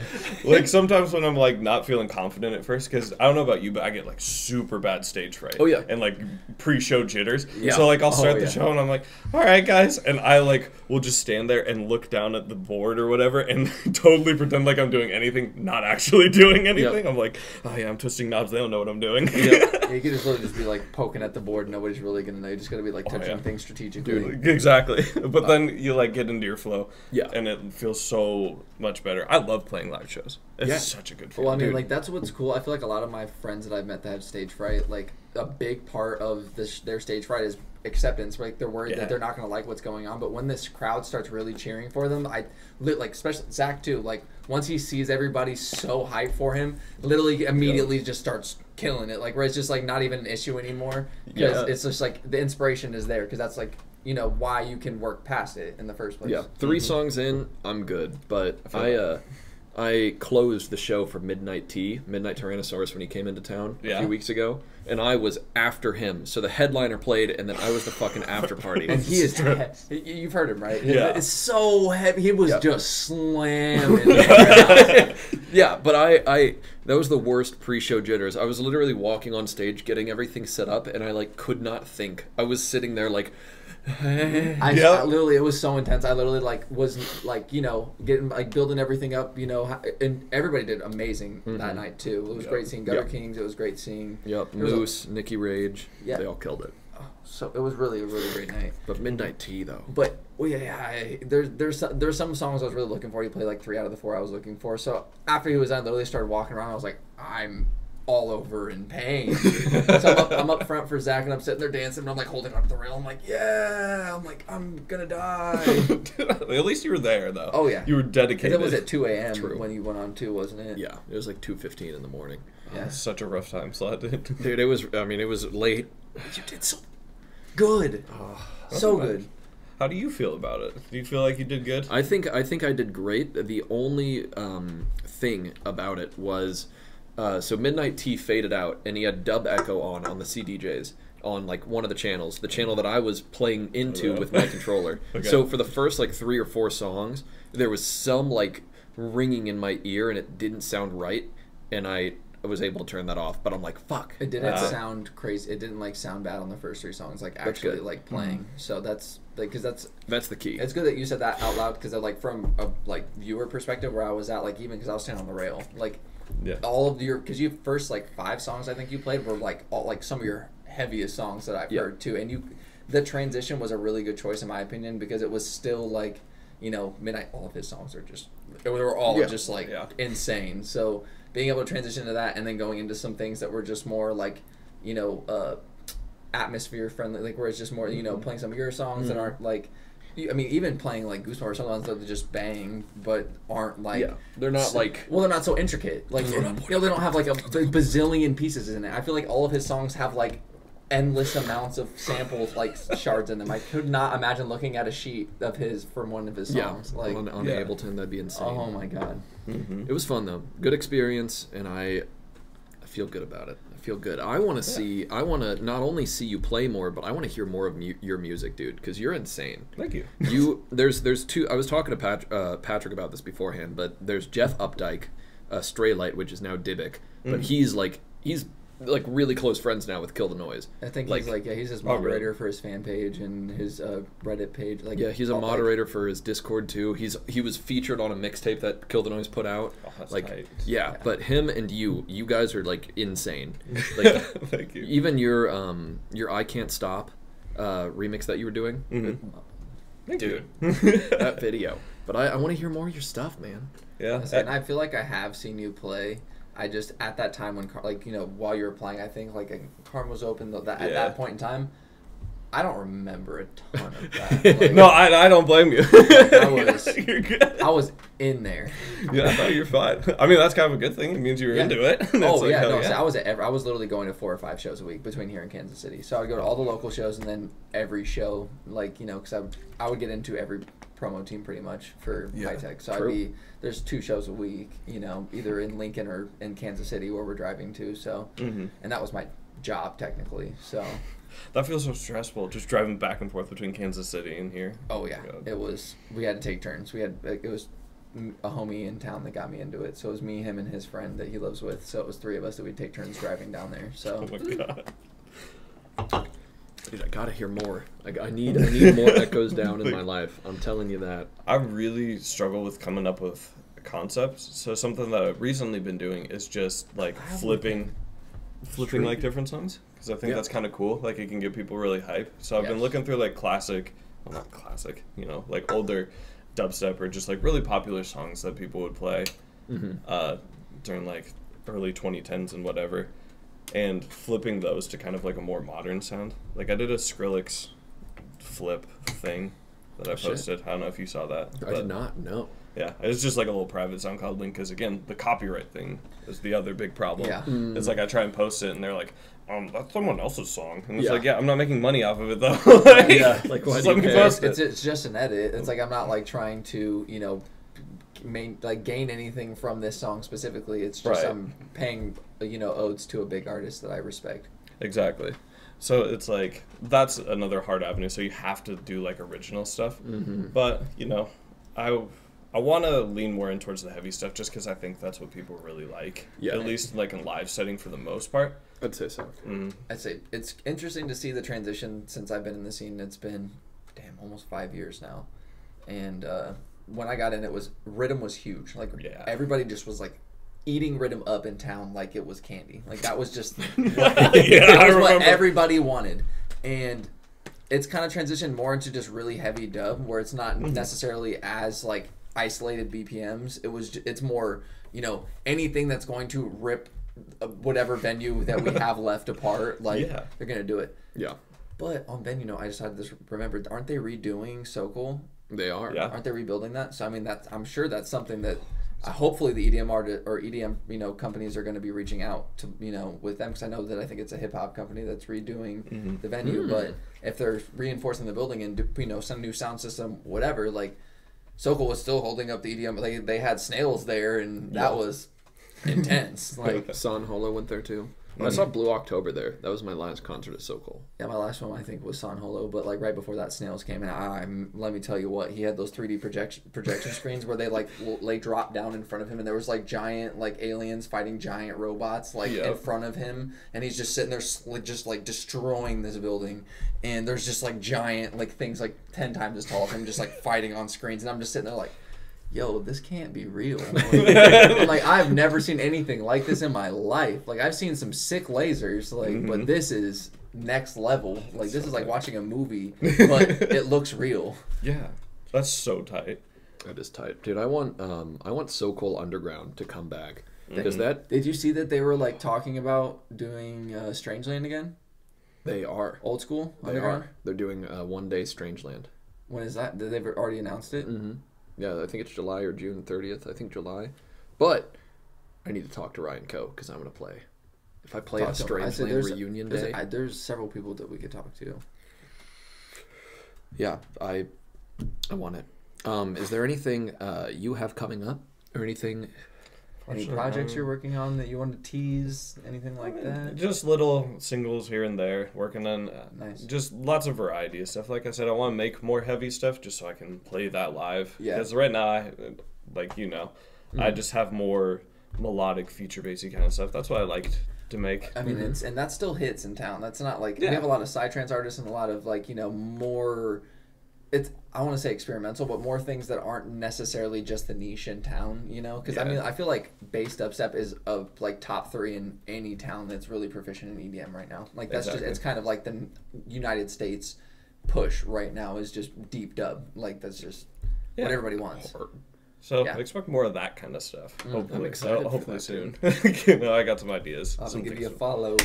Like, sometimes when I'm, like, not feeling confident at first, because I don't know about you, but I get, like, super bad stage fright. Oh, yeah. And, like, pre-show jitters. Yeah. So, like, I'll start oh, the yeah. show, and I'm like, all right, guys. And I, like, will just stand there and look down at the board or whatever and totally pretend like I'm doing anything, not actually doing anything. Yep. I'm like, oh, yeah, I'm twisting knobs. They don't know what I'm doing. Yep. Yeah, you can just literally just be, like, poking at the board. Nobody's really going to know. You just got to be, like, touching oh, yeah. things strategically. Dude, exactly. But wow. then... you like get into your flow, yeah, and it feels so much better. I love playing live shows. It's yeah. such a good feeling. Well, I mean, dude. Like that's what's cool. I feel like a lot of my friends that I've met that have stage fright, like a big part of this, their stage fright is acceptance. Like they're worried yeah. that they're not going to like what's going on. But when this crowd starts really cheering for them, I like especially Zach too. Like once he sees everybody so hyped for him, literally immediately yeah. just starts killing it. Like where it's just like not even an issue anymore. Because yeah. it's just like the inspiration is there. Because that's like, you know, why you can work past it in the first place. Yeah, three mm-hmm. songs in, I'm good. But I, I uh, I closed the show for Midnight T, Midnight Tyrannosaurus, when he came into town yeah. a few weeks ago. And I was after him. So the headliner played, and then I was the fucking after party. And he is he- You've heard him, right? Yeah. It's so heavy. He was yeah. just slamming. Yeah, but I, I... that was the worst pre-show jitters. I was literally walking on stage, getting everything set up, and I, like, could not think. I was sitting there, like... I, yep. I literally, it was so intense. I literally like was like, you know, getting like building everything up, you know, and everybody did amazing mm-hmm. that night too. It was yep. great seeing Gutter yep. Kings. It was great seeing yep. Moose, a, Nikki Rage. Yep. They all killed it. So it was really a really great night. But Midnight Tea though. But well, yeah, yeah I, there's there's there's some songs I was really looking for. He played like three out of the four I was looking for. So after he was done, I literally started walking around. I was like, I'm all over in pain. So I'm up, I'm up front for Zach, and I'm sitting there dancing, and I'm like holding onto the rail. I'm like, yeah. I'm like, I'm gonna die. At least you were there, though. Oh yeah, you were dedicated. It was at two a.m. when you went on too, wasn't it? Yeah, it was like two fifteen in the morning. Yeah, oh, such a rough time slot, dude. Dude, it was. I mean, it was late. You did so good, oh, so good. Bad. How do you feel about it? Do you feel like you did good? I think I think I did great. The only um, thing about it was. Uh, so Midnight T faded out, and he had dub echo on on the C D Js on like one of the channels, the channel that I was playing into with my controller. Okay. So for the first like three or four songs, there was some like ringing in my ear, and it didn't sound right, and I was able to turn that off. But I'm like, fuck. It didn't uh, sound crazy. It didn't like sound bad on the first three songs. Like actually like playing. Mm-hmm. So that's like because that's that's the key. It's good that you said that out loud because like from a like viewer perspective where I was at like even because I was standing on the rail like. Yeah. All of your, because you first like five songs I think you played were like all like some of your heaviest songs that I've yeah. heard too, and you, the transition was a really good choice in my opinion because it was still like, you know, Midnight. All of his songs are just, they were all yeah. just like yeah. insane. So being able to transition to that and then going into some things that were just more like, you know, uh, atmosphere friendly, like where it's just more, you know, playing some of your songs mm-hmm. that aren't like. I mean, even playing like Goosebumps or something that just bang, but aren't like yeah. they're not so, like well, they're not so intricate. Like you know, they don't have like a bazillion pieces in it. I feel like all of his songs have like endless amounts of samples, like shards in them. I could not imagine looking at a sheet of his from one of his songs. Yeah, like on, on yeah. Ableton, that'd be insane. Oh my god, mm-hmm. It was fun though. Good experience, and I I feel good about it. Feel good. I want to yeah. see. I want to not only see you play more, but I want to hear more of mu- your music, dude. Because you're insane. Thank you. You there's there's two. I was talking to Pat, uh, Patrick about this beforehand, but there's Jeff Updike, uh, Straylight, which is now Dybbuk, but mm-hmm. he's like he's like really close friends now with Kill the Noise. I think like, he's like yeah, he's his moderator oh, really? for his fan page and his uh, Reddit page. Like yeah, he's a moderator like, for his Discord too. He's he was featured on a mixtape that Kill the Noise put out. Oh, that's like tight. Yeah, yeah, but him and you, you guys are like insane. Like thank you. Even your um your I Can't Stop uh, remix that you were doing, mm-hmm. Thank dude, you. That video. But I, I want to hear more of your stuff, man. Yeah, I, and I feel like I have seen you play. I just at that time when like you know while you were playing, I think like Karma was open that, yeah. at that point in time. I don't remember a ton of that. Like, no, I I don't blame you. Like, I was you're good. I was in there. Yeah, no, you're fine. I mean that's kind of a good thing. It means you were yeah. into it. Oh like, yeah, no, yeah. So I was at every, I was literally going to four or five shows a week between here and Kansas City. So I would go to all the local shows and then every show like you know because I would, I would get into every promo team pretty much for yeah, high tech. So true. I'd be there's two shows a week, you know, either in Lincoln or in Kansas City where we're driving to. So mm-hmm. and that was my job technically. So that feels so stressful, just driving back and forth between Kansas City and here. Oh yeah, God. It was. We had to take turns. We had it was a homie in town that got me into it. So it was me, him, and his friend that he lives with. So it was three of us that we'd take turns driving down there. So. Oh my God. Dude, I gotta hear more. Like, I need, I need more Echoes Down in my life. I'm telling you that. I really struggle with coming up with concepts. So something that I've recently been doing is just like flipping, flipping like different songs. Because I think yeah. that's kind of cool. Like it can get people really hype. So I've yeah. been looking through like classic, well not classic, you know, like older dubstep or just like really popular songs that people would play mm-hmm. uh, during like early twenty tens and whatever. And flipping those to kind of like a more modern sound. Like I did a Skrillex flip thing that I posted. Shit. I don't know if you saw that. I did not, no. Yeah, it's just like a little private sound called Lincoln, because again, the copyright thing is the other big problem. Yeah. Mm. It's like I try and post it and they're like, um, that's someone else's song. And it's yeah. like, yeah, I'm not making money off of it though. Like, yeah, like why do you care? It's, it. it's just an edit. It's like I'm not like trying to, you know, main, like gain anything from this song specifically. It's just right. I'm paying you know odes to a big artist that I respect. Exactly. So it's like that's another hard avenue. So you have to do like original stuff. Mm-hmm. But you know, I I want to lean more in towards the heavy stuff just because I think that's what people really like. Yeah. At least like in live setting for the most part. I'd say so. Mm-hmm. I'd say it's interesting to see the transition since I've been in the scene. It's been damn almost five years now, and. uh When I got in, it was rhythm was huge. Like yeah. everybody just was like eating rhythm up in town like it was candy. Like that was just what, yeah, was what everybody wanted, and it's kind of transitioned more into just really heavy dub where it's not necessarily as like isolated B P Ms. It was it's more you know anything that's going to rip whatever venue that we have left apart. Like yeah. they're gonna do it. Yeah. But on venue, you know, I just had this. Remember, aren't they redoing Sokol? They are. Yeah. Aren't they rebuilding that? So I mean, that's I'm sure that's something that uh, hopefully the E D M art or E D M you know companies are going to be reaching out to you know with them because I know that I think it's a hip hop company that's redoing mm-hmm. the venue, mm-hmm. but if they're reinforcing the building and you know some new sound system, whatever, like Sokol was still holding up the E D M. They they had Snails there, and that yeah. was intense. Like San Holo went there too. Mm-hmm. I saw Blue October there. That was my last concert at Sokol. Yeah, my last one I think was San Holo, but like right before that, Snails came and I let me tell you what he had those three D projection projection screens where they like lay drop down in front of him and there was like giant like aliens fighting giant robots like yep. in front of him and he's just sitting there just like destroying this building and there's just like giant like things like ten times as tall of him just like fighting on screens and I'm just sitting there like. Yo, this can't be real. Like, like I've never seen anything like this in my life. Like I've seen some sick lasers, like mm-hmm. but this is next level. Like this is like watching a movie, but it looks real. Yeah, that's so tight. That is tight, dude. I want um I want Sokol Underground to come back. Because mm-hmm. that did you see that they were like talking about doing uh, Strangeland again? They are old school. They underground? Are. They're doing uh, one day Strangeland. When is that? Did they've already announced it? Mm-hmm. Yeah, I think it's July or June thirtieth. I think July. But I need to talk to Ryan Co. because I'm going to play. If I play talk a Strangeland reunion there's, day. I, there's several people that we could talk to. Yeah, I I want it. Um, is there anything uh, you have coming up or anything... Any projects you're working on that you want to tease? Anything like that? Just little singles here and there. Working on uh, nice. Just lots of variety of stuff. Like I said, I want to make more heavy stuff just so I can play that live. Yeah. Because right now, I, like you know, mm-hmm. I just have more melodic, feature-based kind of stuff. That's what I liked to make. I mean, mm-hmm. it's and that still hits in town. That's not like yeah. we have a lot of psytrance artists and a lot of like you know more. It's I want to say experimental, but more things that aren't necessarily just the niche in town. You know, because yeah. I mean, I feel like bass dubstep is of like top three in any town that's really proficient in E D M right now. Like that's exactly. just it's kind of like the United States push right now is just deep dub. Like that's just yeah. what everybody wants. Hard. So yeah. expect more of that kind of stuff. Mm, hopefully, so, hopefully soon. You know, I got some ideas. I'll some give you a follow.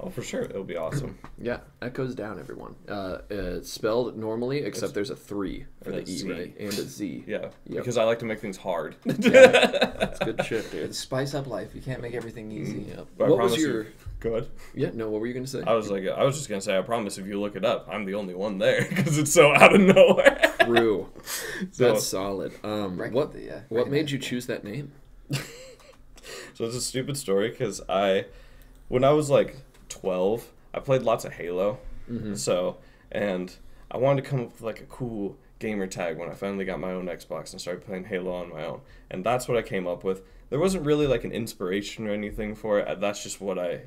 Oh, for sure, it'll be awesome. Yeah, Echo three zdown, everyone. Uh, it's spelled normally, except it's, there's a three for the E, right? And a Z. Yeah, yep. Because I like to make things hard. Yeah, that's good shit, dude. Spice up life. You can't make everything easy. Yep. But what was your? You... Go ahead. Yeah, no. What were you gonna say? I was like, I was just gonna say, I promise if you look it up, I'm the only one there because it's so out of nowhere. True. So, that's solid. Um, right what the, uh, right what made you choose that name? So it's a stupid story because I, when I was like twelve, I played lots of Halo. Mm-hmm. So and I wanted to come up with like a cool gamer tag when I finally got my own Xbox and started playing Halo on my own. And that's what I came up with. There wasn't really like an inspiration or anything for it. That's just what I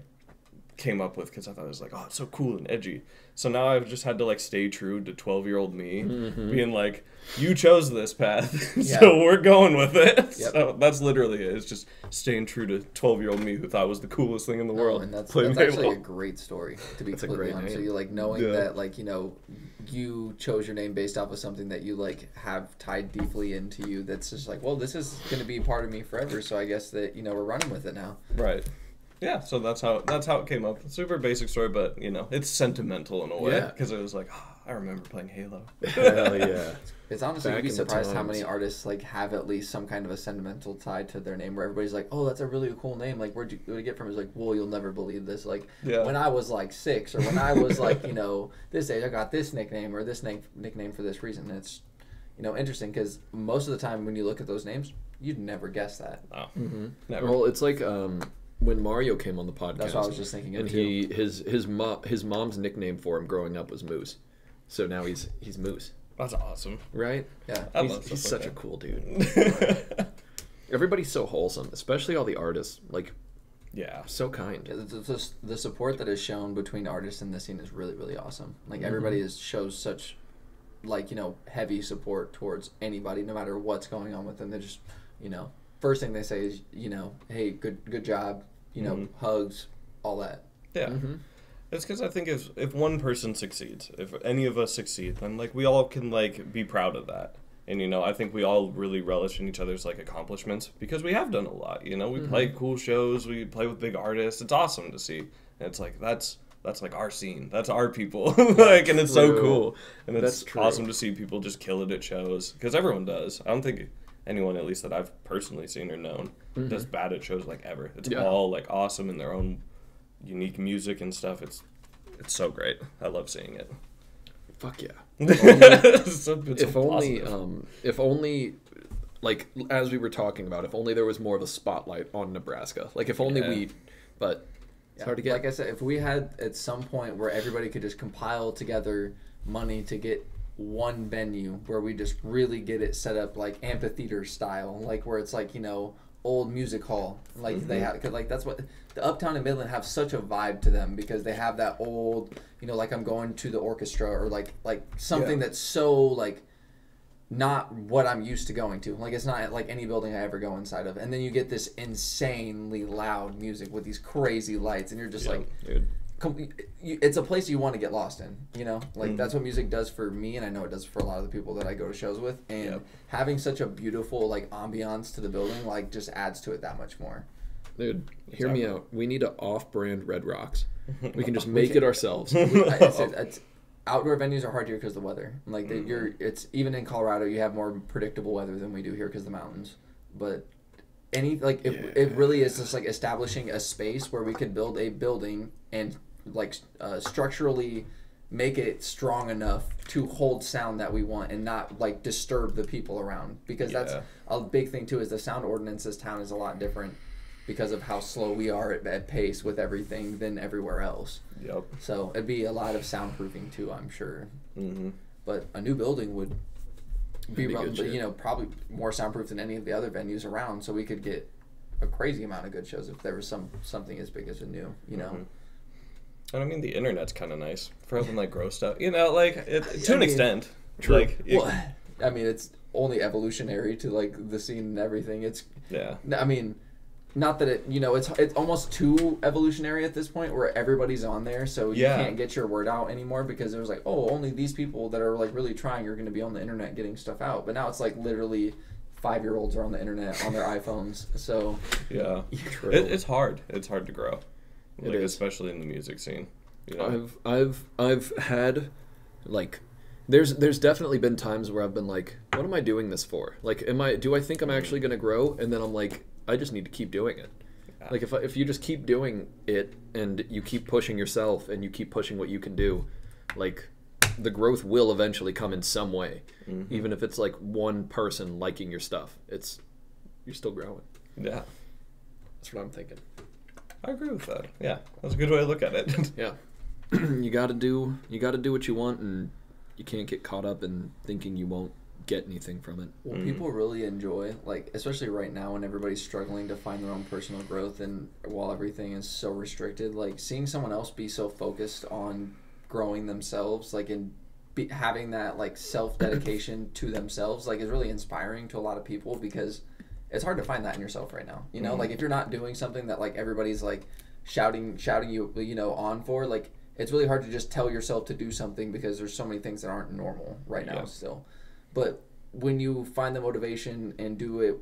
came up with because I thought it was like, oh, it's so cool and edgy. So now I've just had to like stay true to twelve year old me, mm-hmm. being like, you chose this path, yep. so we're going with it. Yep. So that's literally it. It's just staying true to twelve year old me who thought it was the coolest thing in the world. Oh, and that's, that's actually a great story to be completely honest. So you like knowing yeah. that like, you know, you chose your name based off of something that you like have tied deeply into you. That's just like, well, this is going to be part of me forever. So I guess that, you know, we're running with it now. Right. Yeah, so that's how that's how it came up. Super basic story, but you know, it's sentimental in a way because yeah. it was like, oh, I remember playing Halo. Hell yeah! It's honestly you'd be surprised how many artists like have at least some kind of a sentimental tie to their name. Where everybody's like, oh, that's a really cool name. Like, where'd you, where'd you get from? It's like, well, you'll never believe this. Like, yeah. when I was like six, or when I was like, you know, this age, I got this nickname or this name nickname for this reason. And it's, you know, interesting because most of the time when you look at those names, you'd never guess that. Oh, mm-hmm. Never. Well, it's like. Um, When Mario came on the podcast, that's what I was just thinking. Of and too. he his his mom his mom's nickname for him growing up was Moose, so now he's he's Moose. That's awesome, right? Yeah, I he's, love he's like such that. a cool dude. Everybody's so wholesome, especially all the artists. Like, yeah, so kind. Yeah, the, the, the support that is shown between artists in the scene is really really awesome. Like mm-hmm. everybody is shows such, like you know, heavy support towards anybody, no matter what's going on with them. They just, you know. First thing they say is, you know, hey, good good job, you know, mm-hmm. hugs, all that. Yeah. Mm-hmm. It's because I think if if one person succeeds, if any of us succeed, then, like, we all can, like, be proud of that. And, you know, I think we all really relish in each other's, like, accomplishments because we have done a lot, you know. We mm-hmm. play cool shows. We play with big artists. It's awesome to see. And it's like, that's, that's like, our scene. That's our people. Like, and it's true. so cool. And it's that's awesome to see people just kill it at shows because everyone does. I don't think... anyone, at least that I've personally seen or known, mm-hmm. does bad at shows like ever. It's yeah. all like awesome in their own unique music and stuff. It's it's so great. I love seeing it. Fuck yeah! If only, it's a, it's if, only um, if only, like as we were talking about, if only there was more of a spotlight on Nebraska. Like if only yeah. we, but it's yeah. hard to get. Like I said, if we had at some point where everybody could just compile together money to get one venue where we just really get it set up like amphitheater style, like where it's like, you know, old music hall, like mm-hmm. they have, cause like that's what the Uptown and Midland have such a vibe to them because they have that old, you know, like I'm going to the orchestra or like like something yeah. that's so like not what I'm used to going to. Like it's not like any building I ever go inside of. And then you get this insanely loud music with these crazy lights, and you're just yeah, like, dude. It's a place you want to get lost in, you know? Like, mm-hmm. that's what music does for me, and I know it does for a lot of the people that I go to shows with. And yep. having such a beautiful, like, ambiance to the building, like, just adds to it that much more. Dude, exactly. Hear me out. We need an off-brand Red Rocks. We can just make can, it ourselves. We, I, it's, it's, outdoor venues are hard here because of the weather. Like, mm-hmm. you're, it's even in Colorado, you have more predictable weather than we do here because of the mountains. But... Any like it, yeah. it really is just like establishing a space where we could build a building and like uh, structurally make it strong enough to hold sound that we want and not like disturb the people around, because yeah. that's a big thing too, is the sound ordinance this town is a lot different because of how slow we are at, at pace with everything than everywhere else. Yep. So it'd be a lot of soundproofing too, I'm sure. Mm-hmm. But a new building would. Be, be you know, probably more soundproof than any of the other venues around, so we could get a crazy amount of good shows if there was some something as big as a new, you know. Mm-hmm. And I mean, the internet's kind of nice for having like gross stuff, you know, like it, to yeah, an I mean, extent. True. Like, well, I mean, it's only evolutionary to like the scene and everything. It's yeah. I mean, not that it, you know, it's it's almost too evolutionary at this point where everybody's on there, so you yeah. can't get your word out anymore because it was like, oh, only these people that are like really trying are going to be on the internet getting stuff out. But now it's like literally five-year-olds are on the internet on their iPhones. So yeah, true. It, it's hard. It's hard to grow. It like is. Especially in the music scene, you know? I've I've I've had like there's there's definitely been times where I've been like, what am I doing this for? Like, am I do I think I'm actually gonna grow? And then I'm like, I just need to keep doing it. Yeah. Like if I, if you just keep doing it and you keep pushing yourself and you keep pushing what you can do, like the growth will eventually come in some way. Mm-hmm. Even if it's like one person liking your stuff, it's you're still growing. Yeah, that's what I'm thinking. I agree with that. Yeah, that's a good way to look at it. Yeah, you gotta do you gotta do what you want, and you can't get caught up in thinking you won't get anything from it. Well, mm. people really enjoy, like, especially right now when everybody's struggling to find their own personal growth, and while everything is so restricted, like seeing someone else be so focused on growing themselves, like in be, having that like self dedication to themselves, like is really inspiring to a lot of people because it's hard to find that in yourself right now, you know. Mm-hmm. Like if you're not doing something that like everybody's like shouting, shouting you, you know, on for, like it's really hard to just tell yourself to do something because there's so many things that aren't normal right now yeah. still. But when you find the motivation and do it,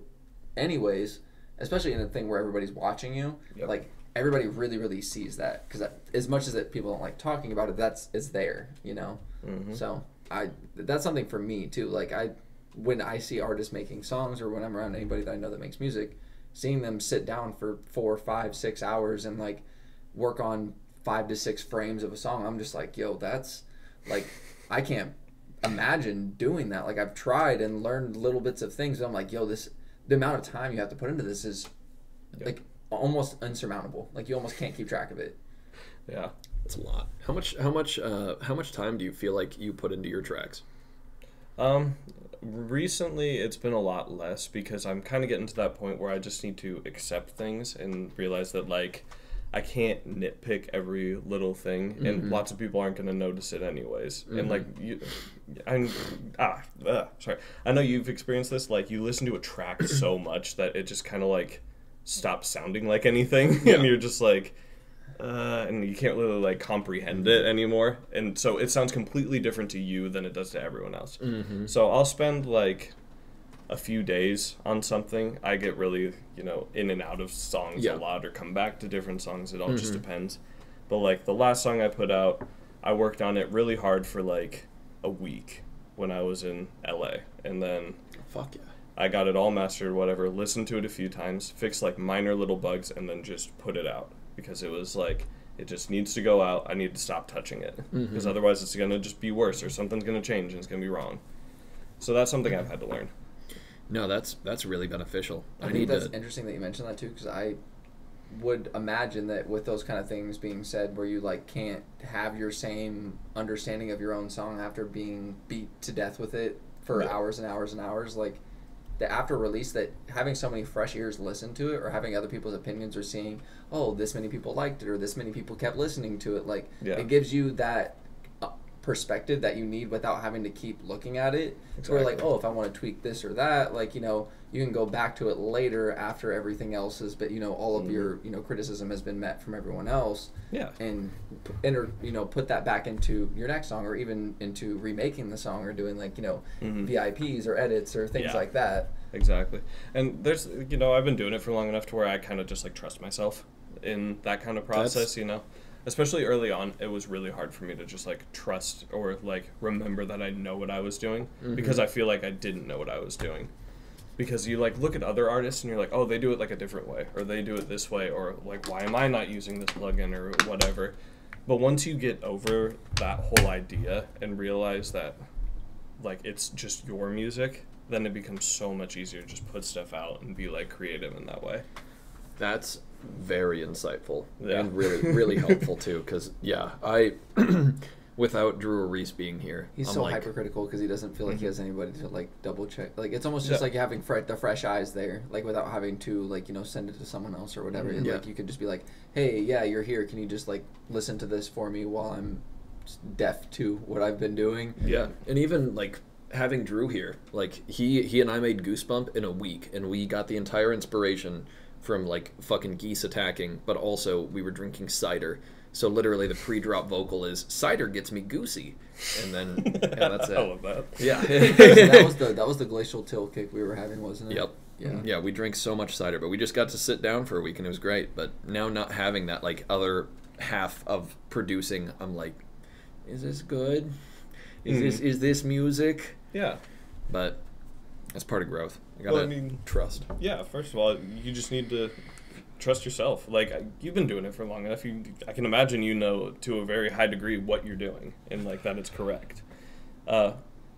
anyways, especially in a thing where everybody's watching you, yep. like everybody really, really sees that because as much as that people don't like talking about it, that's it's there, you know. Mm-hmm. So I that's something for me too. Like I. when I see artists making songs or when I'm around anybody that I know that makes music, seeing them sit down for four, five, six hours and like work on five to six frames of a song, I'm just like, yo, that's like, I can't imagine doing that. Like I've tried and learned little bits of things. But I'm like, yo, this, the amount of time you have to put into this is yep. like almost insurmountable. Like you almost can't keep track of it. Yeah. That's a lot. How much, how much, uh, how much time do you feel like you put into your tracks? Um, recently it's been a lot less because I'm kind of getting to that point where I just need to accept things and realize that like I can't nitpick every little thing mm-hmm. and lots of people aren't going to notice it anyways. Mm-hmm. And like you, I'm ah uh, sorry. I know you've experienced this, like you listen to a track so much that it just kind of like stops sounding like anything yeah. and you're just like Uh, and you can't really like comprehend it anymore, and so it sounds completely different to you than it does to everyone else. Mm-hmm. So I'll spend like a few days on something. I get really, you know, in and out of songs yeah. a lot, or come back to different songs. It all mm-hmm. just depends. But like the last song I put out, I worked on it really hard for like a week when I was in L A, and then fuck yeah. I got it all mastered, whatever. Listened to it a few times, fixed like minor little bugs, and then just put it out. Because it was like, it just needs to go out. I need to stop touching it. Because mm-hmm. otherwise it's going to just be worse, or something's going to change and it's going to be wrong. So that's something I've had to learn. No, that's that's really beneficial. I, I think need that's to... interesting that you mentioned that too, because I would imagine that with those kind of things being said where you like can't have your same understanding of your own song after being beat to death with it for yeah. hours and hours and hours, like the after release, that having so many fresh ears listen to it, or having other people's opinions, or seeing, oh, this many people liked it, or this many people kept listening to it, like yeah. it gives you that perspective that you need without having to keep looking at it. Exactly. So we're like, oh, if I want to tweak this or that, like, you know, you can go back to it later after everything else is, but you know, all of mm-hmm. your, you know, criticism has been met from everyone else. Yeah. And enter, you know, put that back into your next song, or even into remaking the song, or doing like, you know, mm-hmm. V I Ps or edits or things yeah. like that. Exactly. And there's, you know, I've been doing it for long enough to where I kind of just like trust myself in that kind of process. That's... you know. Especially early on, it was really hard for me to just, like, trust or, like, remember that I know what I was doing. Mm-hmm. Because I feel like I didn't know what I was doing. Because you, like, look at other artists and you're like, oh, they do it, like, a different way. Or they do it this way. Or, like, why am I not using this plugin or whatever? But once you get over that whole idea and realize that, like, it's just your music, then it becomes so much easier to just put stuff out and be, like, creative in that way. That's... very insightful yeah. and really really helpful too, because yeah I without Drew or Reese being here. He's I'm so like, hypercritical because he doesn't feel like he has anybody to like double check. Like it's almost just yeah. like having fre- the fresh eyes there, like without having to like you know send it to someone else or whatever. Mm-hmm. Like yeah. you could just be like, hey, yeah, you're here. Can you just like listen to this for me while I'm deaf to what I've been doing? Yeah, and even like having Drew here, like he he and I made Goosebump in a week, and we got the entire inspiration from like fucking geese attacking, but also we were drinking cider. So literally the pre-drop vocal is, cider gets me goosey. And then, yeah, that's it. I love that. Yeah. that, was the, that was the glacial till kick we were having, wasn't it? Yep. Yeah. Yeah, we drank so much cider, but we just got to sit down for a week and it was great. But now not having that, like, other half of producing, I'm like, is this good? Is mm-hmm. this is this music? Yeah. But that's part of growth. You gotta well, I mean, trust. Yeah, first of all, you just need to... trust yourself. Like you've been doing it for long enough. You, I can imagine you know to a very high degree what you're doing and like that it's correct. Uh,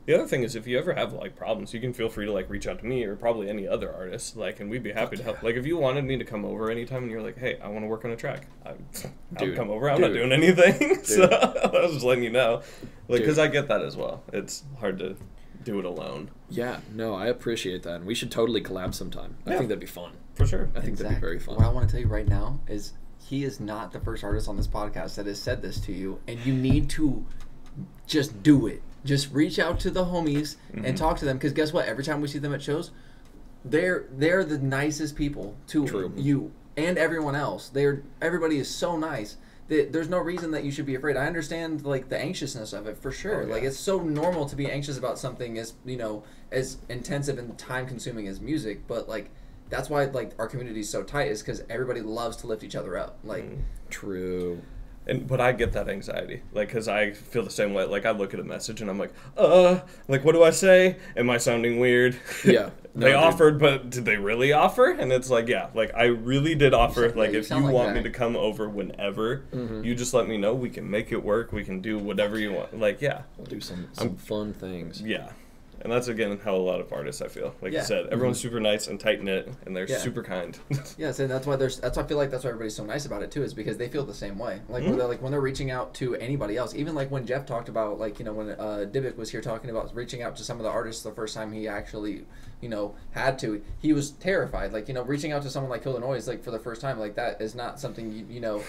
the other thing is if you ever have like problems, you can feel free to like reach out to me or probably any other artist. Like, and we'd be happy to help. Like, if you wanted me to come over anytime and you're like, hey, I want to work on a track, I, I'll come over. I'm Dude. not doing anything. So I was just letting you know, like, because I get that as well. It's hard to do it alone. Yeah, no, I appreciate that, and we should totally collab sometime. Yeah. I think that'd be fun. For sure. I think exactly. that'd be very fun. What I want to tell you right now is he is not the first artist on this podcast that has said this to you, and you need to just do it. Just reach out to the homies mm-hmm. and talk to them, because guess what? Every time we see them at shows, they're they're the nicest people to True. you and everyone else. They're Everybody is so nice. That there's no reason that you should be afraid. I understand like the anxiousness of it for sure. Oh, yeah. Like it's so normal to be anxious about something as, you know, as intensive and time-consuming as music, but like that's why like our community is so tight, is because everybody loves to lift each other up. Like mm, true. And but I get that anxiety, like because I feel the same way. Like I look at a message and I'm like, uh, like what do I say? Am I sounding weird? Yeah. No, they dude. offered, but did they really offer? And it's like, yeah, like I really did offer. Like yeah, if you, you like want that. me to come over whenever, mm-hmm. you just let me know. We can make it work. We can do whatever you want. Like yeah, we'll do some some I'm, fun things. Yeah. And that's, again, how a lot of artists, I feel. Like yeah. you said, everyone's super nice and tight-knit, and they're yeah. super kind. yeah, so that's why there's. That's why I feel like that's why everybody's so nice about it, too, is because they feel the same way. Like, mm-hmm. when they're, like when they're reaching out to anybody else, even, like, when Jeff talked about, like, you know, when uh, Dybbuk was here talking about reaching out to some of the artists the first time he actually, you know, had to, he was terrified. Like, you know, reaching out to someone like Kill the Noise, like, for the first time, like, that is not something, you, you know,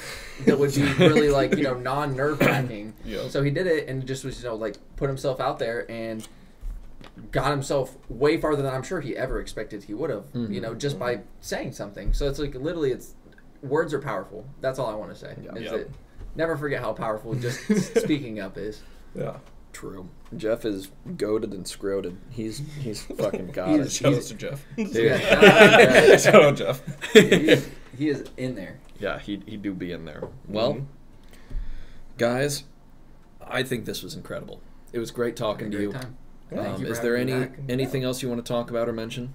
that would be really, like, you know, non-nerve-wracking. yeah. So he did it and just was, you know, like, put himself out there and... got himself way farther than I'm sure he ever expected he would have, mm-hmm. you know, just mm-hmm. by saying something. So it's like, literally, it's words are powerful. That's all I want to say. Yeah. Is yep. it, never forget how powerful just speaking up is. Yeah, true. Jeff is goated and scroted. He's he's fucking god. He's, shout out to Jeff. Yeah, shout out Jeff. He is, he is in there. Yeah, he he do be in there. Well, mm-hmm. guys, I think this was incredible. It was great talking to you. Time. Um, is there any anything else you want to talk about or mention?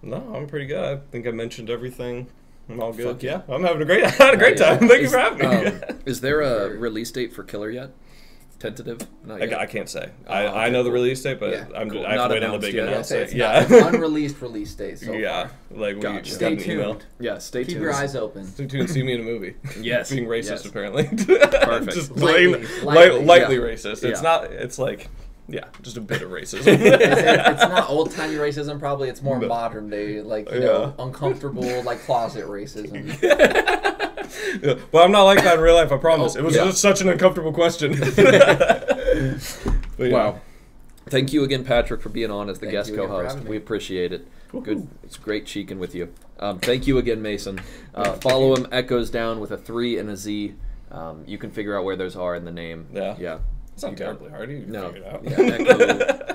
No, I'm pretty good. I think I mentioned everything. I'm all good. Yeah, I'm having a great I had a great time. Thank you for having me. Um, is there a release date for Killer yet? Tentative? Not yet. I, I can't say. Uh, I, I know the release date, but yeah. I'm cool. I have to wait on the big announcement. Yeah, it's unreleased release date. So yeah, like we gotcha. Stay tuned. Email. Yeah, stay tuned. Keep your eyes open. Stay tuned. See me in a movie. Yes, being racist yes. apparently. Perfect. Just lightly, lightly, lightly yeah. racist. It's yeah. not. It's like. Yeah, just a bit of racism. It's not old-timey racism, probably. It's more no. modern-day, like, you yeah. know, uncomfortable, like, closet racism. yeah. Well, I'm not like that in real life, I promise. Oh, it was yeah. just such an uncomfortable question. but, yeah. Wow. Thank you again, Patrick, for being on as the thank guest co-host. We appreciate it. Woo-hoo. Good. It's great cheeking with you. Um, thank you again, Mason. Uh, follow him, Echo three zdown with a three and a Z. Um, you can figure out where those are in the name. Yeah. Yeah. It's not terribly hard. You can no. figure it out. Yeah, Echo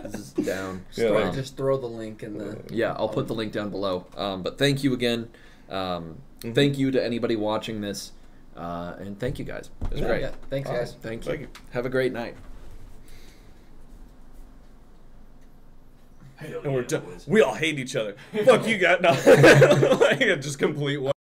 three zdown. Yeah, um, right. Just throw the link in the... Yeah, I'll put the link down below. Um, but thank you again. Um, mm-hmm. Thank you to anybody watching this. Uh, and thank you, guys. It was yeah, great. Yeah. Thanks, awesome. guys. Thank you. thank you. Have a great night. Hell and we're yeah, done. We all hate each other. Fuck you guys. No. Just complete...